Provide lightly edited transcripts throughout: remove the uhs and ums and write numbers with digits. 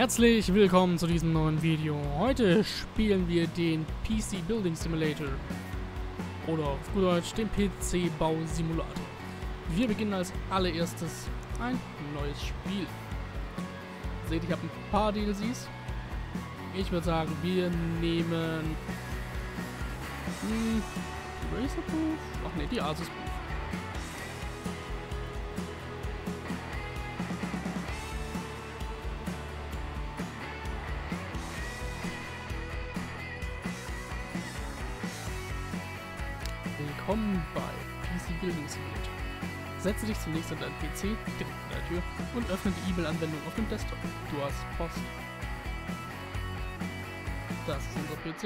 Herzlich willkommen zu diesem neuen Video. Heute spielen wir den PC Building Simulator oder auf gut Deutsch den PC Bau Simulator. Wir beginnen als allererstes ein neues Spiel. Seht, ich habe ein paar DLCs. Ich würde sagen, wir nehmen Razer-Proof? Ach ne, die Asus. Willkommen bei PC Building Simulator. Setze dich zunächst an deinen PC direkt an der Tür und öffne die E-Mail-Anwendung auf dem Desktop. Du hast Post. Das ist unser PC.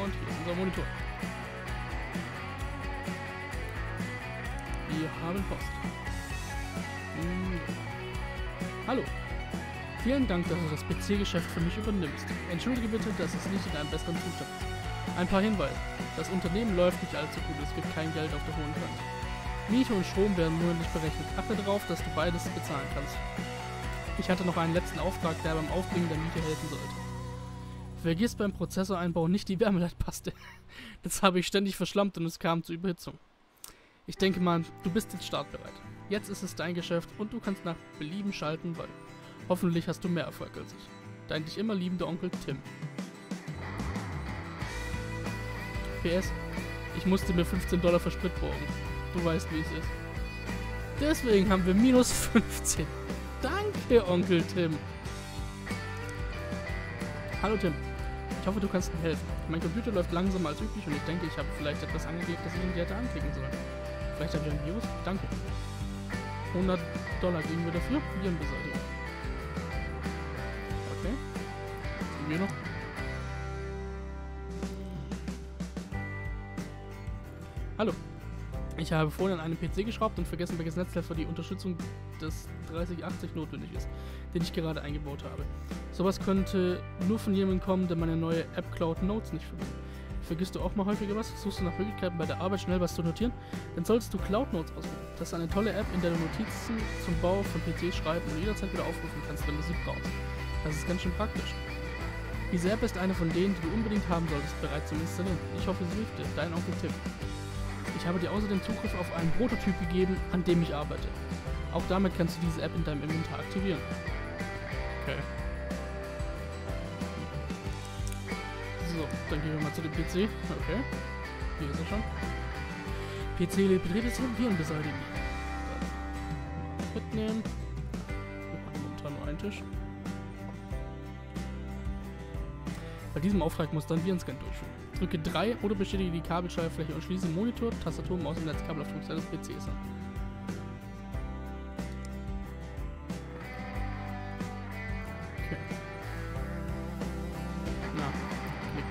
Und hier ist unser Monitor. Wir haben Post. Hallo. Vielen Dank, dass du das PC-Geschäft für mich übernimmst. Entschuldige bitte, dass es nicht in einem besseren Zustand ist. Ein paar Hinweise. Das Unternehmen läuft nicht allzu gut, es gibt kein Geld auf der hohen Kante. Miete und Strom werden monatlich berechnet. Achte darauf, dass du beides bezahlen kannst. Ich hatte noch einen letzten Auftrag, der beim Aufbringen der Miete helfen sollte. Vergiss beim Prozessoreinbau nicht die Wärmeleitpaste. Das habe ich ständig verschlammt und es kam zur Überhitzung. Ich denke mal, du bist jetzt startbereit. Jetzt ist es dein Geschäft und du kannst nach Belieben schalten, weil hoffentlich hast du mehr Erfolg als ich. Dein dich immer liebender Onkel Tim. PS, ich musste mir $15 für Sprit borgen. Du weißt, wie es ist. Deswegen haben wir minus 15. Danke, Onkel Tim. Hallo Tim, ich hoffe, du kannst mir helfen. Mein Computer läuft langsamer als üblich und ich denke, ich habe vielleicht etwas angegeben, das ich irgendwie hätte anklicken sollen. Vielleicht habe ich ein Virus? Danke. $100 geben wir dafür. Virenbeseitigung. Okay. Sind wir noch? Hallo, ich habe vorhin an einem PC geschraubt und vergessen, welches Netzteil für die Unterstützung des 3080 notwendig ist, den ich gerade eingebaut habe. Sowas könnte nur von jemandem kommen, der meine neue App Cloud Notes nicht verwendet. Vergisst du auch mal häufiger was? Suchst du nach Möglichkeiten bei der Arbeit schnell was zu notieren? Dann solltest du Cloud Notes auswählen. Das ist eine tolle App, in der du Notizen zum Bau von PC schreiben und jederzeit wieder aufrufen kannst, wenn du sie brauchst. Das ist ganz schön praktisch. Diese App ist eine von denen, die du unbedingt haben solltest, bereit zum Installieren. Ich hoffe, sie hilft dir. Dein Onkel Tim. Ich habe dir außerdem Zugriff auf einen Prototyp gegeben, an dem ich arbeite. Auch damit kannst du diese App in deinem Inventar aktivieren. Okay. So, dann gehen wir mal zu dem PC. Okay. Hier ist er schon. PC lebt und Viren beseitigen. Mitnehmen. Wir machen momentan nur einen Tisch. Bei diesem Auftrag muss dann Virenscan durchführen. Drücke 3 oder bestätige die Kabelschaltfläche und schließe Monitor, Tastatur, Maus und Netzkabel auf Funktion des PCs an. Okay. Na, klick.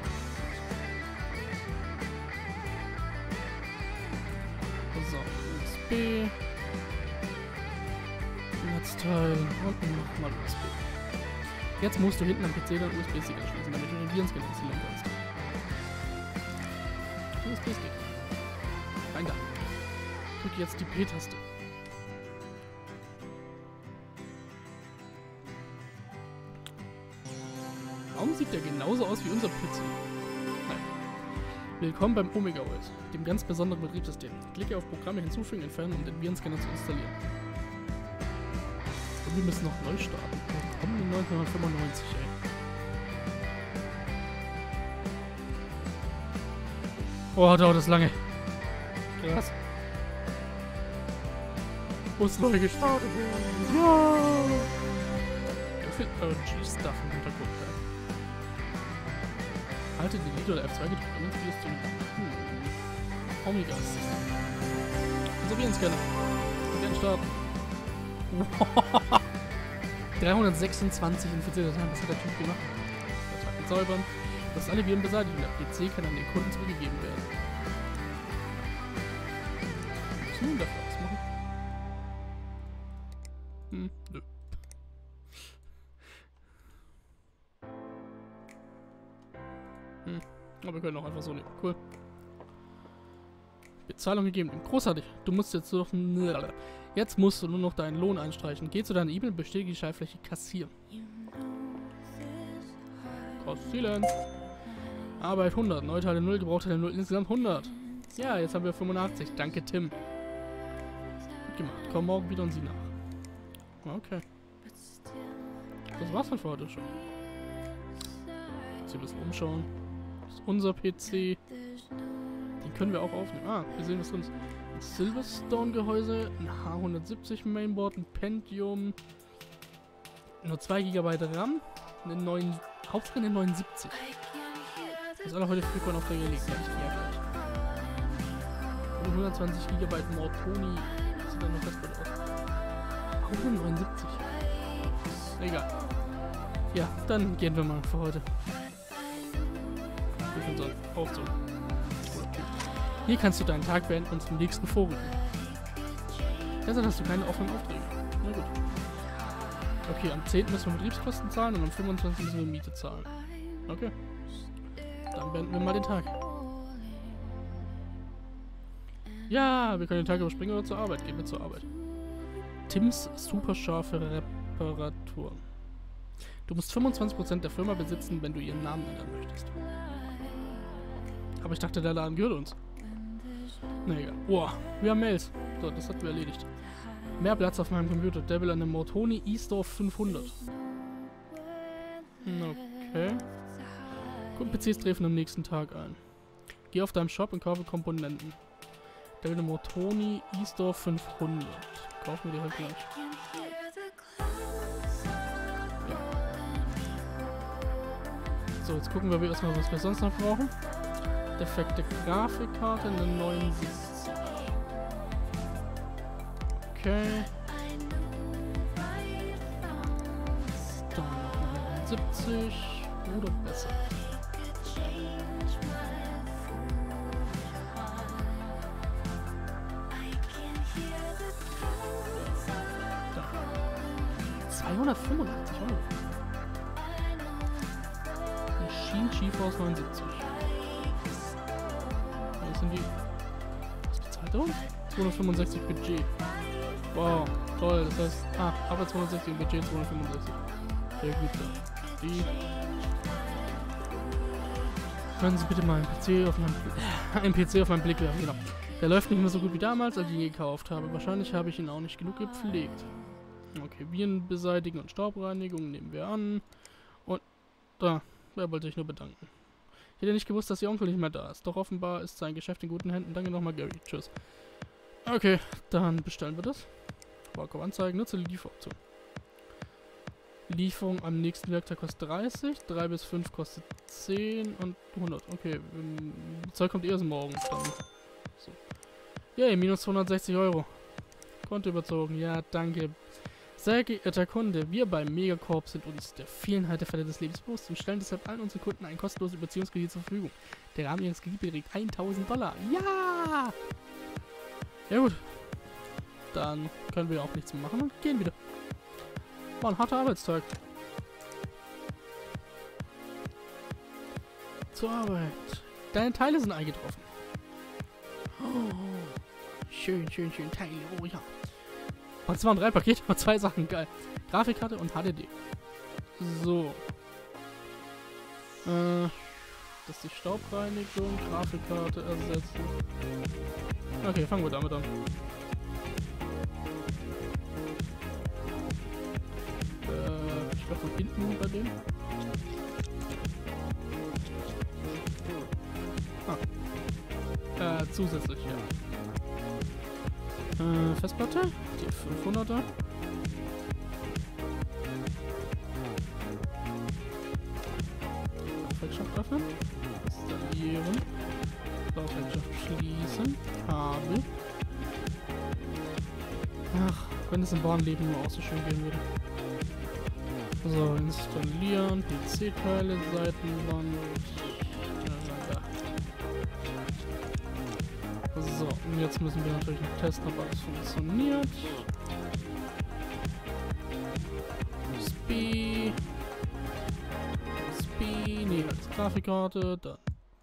So, USB. Netzteil und nochmal USB. Jetzt musst du hinten am PC dann USB-Stick anschließen, damit du den Virenscan installieren kannst. USB-Stick. Eingang. Drücke jetzt die P-Taste. Warum sieht der genauso aus wie unser PC? Nein. Willkommen beim Omega OS, dem ganz besonderen Betriebssystem. Klicke auf Programme hinzufügen, entfernen, um den Virenscanner zu installieren. Und wir müssen noch neu starten. Kommen in 1995, ey. Oh, dauert das lange. Krass. Muss neu gestartet werden. Ja. Da fehlt OG-Stuff im Hintergrund. Halte die Lied- oder F2 gedrückt und ins Video zum Omega Assist. Unser Virenscanner. Und dann starten. 326 Infizierte-Dateien, das hat der Typ gemacht. Das hat ihn zaubern. Dass alle Viren beseitigen. Der PC kann an den Kunden zurückgegeben werden. Was müssen wir nun dafür ausmachen? Nö. Aber wir können auch einfach so nehmen. Cool. Zahlung gegeben. Großartig. Du musst jetzt nur noch, deinen Lohn einstreichen. Geh zu deiner E-Mail, bestätige die Schaltfläche kassieren. Kassieren. Arbeit 100. Neuteile 0, Gebrauchteile 0. Insgesamt 100. Ja, jetzt haben wir 85. Danke, Tim. Gut gemacht. Komm morgen wieder und sieh nach. Okay. Das war's dann für heute schon. Jetzt ein bisschen umschauen. Das ist unser PC. Den können wir auch aufnehmen. Ah, wir sehen, was drin ist. Ein Silverstone-Gehäuse, ein H170-Mainboard, ein Pentium, nur 2 GB RAM, einen neuen, Hauptsache einen 79. Das ist auch noch heute früh auf der gelegt, und 120 GB Mortoni. Das sieht dann noch fest aus. Auch eine 79. Egal. Ja, dann gehen wir mal für heute. Wir können so aufzunehmen. Hier kannst du deinen Tag beenden und zum nächsten Vogel. Deshalb hast du keine offenen Aufträge. Na gut. Okay, am 10. müssen wir Betriebskosten zahlen und am 25. müssen wir Miete zahlen. Okay. Dann beenden wir mal den Tag. Ja, wir können den Tag überspringen oder zur Arbeit. Gehen wir zur Arbeit. Tims superscharfe Reparaturen. Du musst 25% der Firma besitzen, wenn du ihren Namen ändern möchtest. Aber ich dachte, der Laden gehört uns. Na egal. Boah, wir haben Mails. So, das hatten wir erledigt. Mehr Platz auf meinem Computer. Der will eine Mortoni E-Storf 500. Okay. Guck, PCs treffen am nächsten Tag ein. Geh auf deinem Shop und kaufe Komponenten. Der will eine Mortoni E-Storf 500. Kaufen wir die halt gleich. Ja. So, jetzt gucken wir erstmal, was wir sonst noch brauchen. Defekte Grafikkarte, eine 69. Okay. Dann noch 79 oder besser. Da. 285 €. Machine GeForce 79. Sind die? Was bezahlt er uns? 265 Budget. Wow, toll. Das heißt, aber 260 im Budget, 265. Sehr gut. Die. Können Sie bitte mal einen PC auf meinen Blick werfen, genau. Der läuft nicht mehr so gut wie damals, als ich ihn gekauft habe. Wahrscheinlich habe ich ihn auch nicht genug gepflegt. Okay, Viren beseitigen und Staubreinigung nehmen wir an. Und da, wer wollte ich nur bedanken. Ich hätte nicht gewusst, dass ihr Onkel nicht mehr da ist. Doch offenbar ist sein Geschäft in guten Händen. Danke nochmal, Gary. Tschüss. Okay, dann bestellen wir das. Wahlkauf anzeigen. Nutze die Lieferoption. Lieferung am nächsten Werktag kostet 30. 3 bis 5 kostet 10 und 100. Okay, Zeug kommt erst morgen. Dann. So. Yay, minus 260 €. Konto überzogen. Ja, danke. Sehr geehrter Kunde, wir bei MegaCorp sind uns der Vielheit der Fälle des Lebens bewusst und stellen deshalb allen unseren Kunden einen kostenlosen Überziehungskredit zur Verfügung. Der Rahmen ihres Kredits beträgt $1.000. Ja! Ja gut. Dann können wir auch nichts mehr machen und gehen wieder. War ein harter Arbeitstag. Zur Arbeit. Deine Teile sind eingetroffen. Oh, schön, schön, schön. Teile. Oh ja. Und zwar ein 3-Paket und 2 Sachen, geil. Grafikkarte und HDD. So. Das ist die Staubreinigung, Grafikkarte ersetzen. Okay, fangen wir damit an. Ich glaube von hinten bei dem. Zusätzlich, ja. Festplatte, die 500er. Laufwerksschacht öffnen, installieren, Laufwerksschacht schließen, Kabel. Ach, wenn es im wahren Leben nur auch so schön gehen würde. So, installieren, PC-Teile, Seitenwand. So, und jetzt müssen wir natürlich noch testen, ob alles funktioniert. USB, nee, als Grafikkarte, dann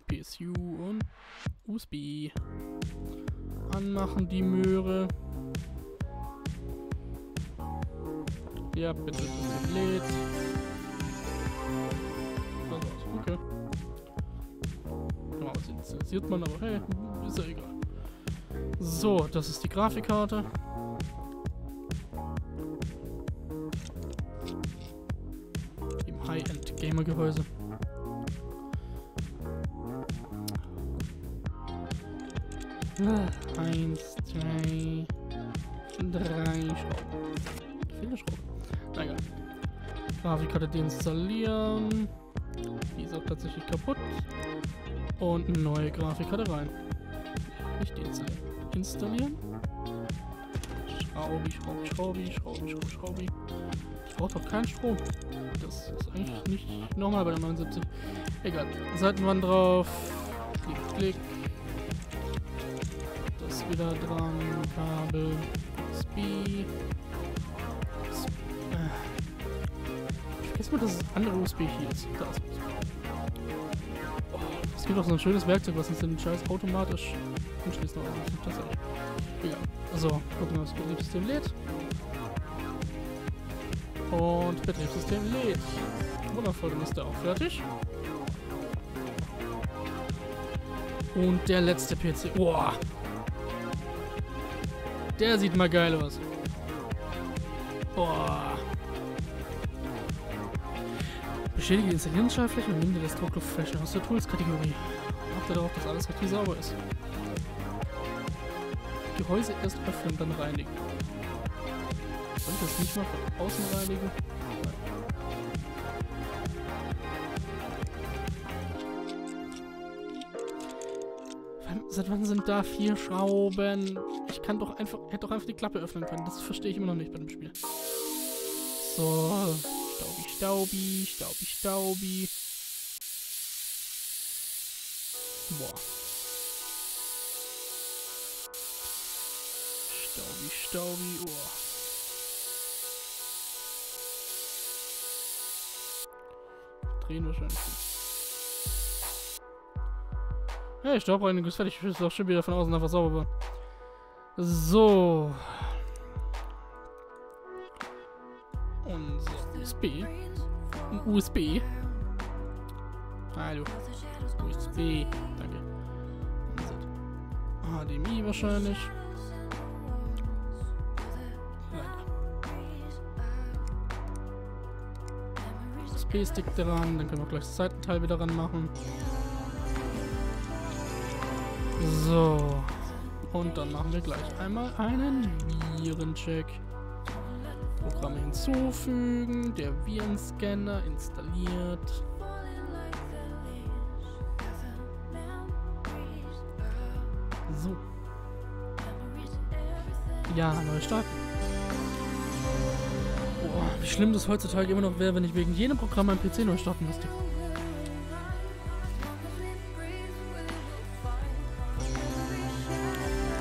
PSU und USB. anmachen, die Möhre. Ja, bitte, das lädt. Okay. Ja, das initialisiert man, aber hey, ist ja egal. So, das ist die Grafikkarte. Im High-End-Gamer-Gehäuse. Eins, zwei, drei Schrauben. Viele Schrauben. Na egal. Grafikkarte deinstallieren. Die ist auch tatsächlich kaputt. Und eine neue Grafikkarte rein. Nicht deinstallieren. Installieren. Schraubi, Schraubi, Schraubi, Schraubi, Schraubi, Schraubi. Ich brauche doch keinen Strom. Das ist eigentlich nicht normal bei der 79. Egal. Seitenwand drauf. Klick, klick. Das wieder dran. Kabel. USB. Ich vergesse mal, dass es andere USB hier ist. Das. Oh, es gibt auch so ein schönes Werkzeug, was uns den Scheiß automatisch. Und schließt noch das an. Egal. So, gucken wir, ob das Betriebssystem lädt. Und Betriebssystem lädt. Wundervoll, dann ist der auch fertig. Und der letzte PC. Boah! Der sieht mal geil aus. Boah! Beschädige die Installierungsschaltfläche und nimm dir das Druckluftfläschchen aus der Tools-Kategorie. Achte darauf, dass alles richtig sauber ist. Gehäuse erst öffnen, dann reinigen. Ich könnte das nicht mal von außen reinigen. Seit wann sind da 4 Schrauben? Ich kann doch einfach, hätte doch einfach die Klappe öffnen können. Das verstehe ich immer noch nicht bei dem Spiel. So, Staubi, Staubi, Staubi, Staubi. Boah. Staubi, Staubi, oh. Drehen wahrscheinlich. Hey, Staubreinigung ist fertig. Ich will auch schon wieder von außen einfach sauber. So. Unser USB. Ein USB. Hallo. USB. Danke. HDMI wahrscheinlich. Stick dran, dann können wir gleich das Seitenteil wieder ran machen. So. Und dann machen wir gleich einmal einen Virencheck. Programme hinzufügen, der Virenscanner installiert. So. Ja, neu starten. Wie schlimm das heutzutage immer noch wäre, wenn ich wegen jenem Programm mein PC neu starten müsste.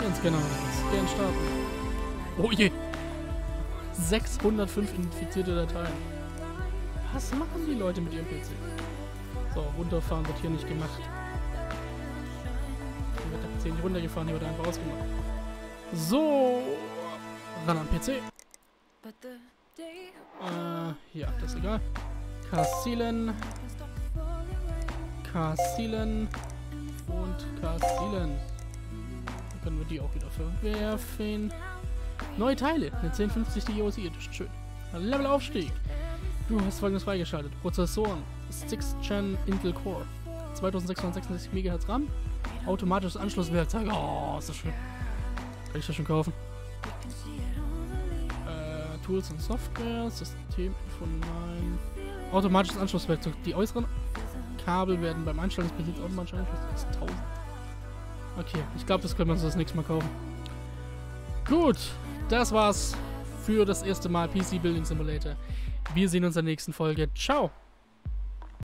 Ganz genau, den starten. Oh je! 605 infizierte Dateien. Was machen die Leute mit ihrem PC? So, runterfahren wird hier nicht gemacht. Hier wird der PC nicht runtergefahren, hier wird einfach ausgemacht. So, ran am PC. Ja, das ist egal. Kassilen. Kassilen. Und Kassilen. Dann können wir die auch wieder verwerfen. Neue Teile. Eine 1050 Ti Edition. Schön. Levelaufstieg. Du hast folgendes freigeschaltet. Prozessoren. 6th Gen Intel Core. 2666 MHz RAM. Automatisches Anschlusswerkzeug. Oh, ist das schön. Kann ich das schon kaufen? Tools und Software, System von nein. Automatisches Anschlusswerkzeug. Die äußeren Kabel werden beim Einstellen des Betriebs automatisch angeschlossen. 1000. Okay, ich glaube, das können wir uns das nächste Mal kaufen. Gut, das war's für das erste Mal PC Building Simulator. Wir sehen uns in der nächsten Folge. Ciao!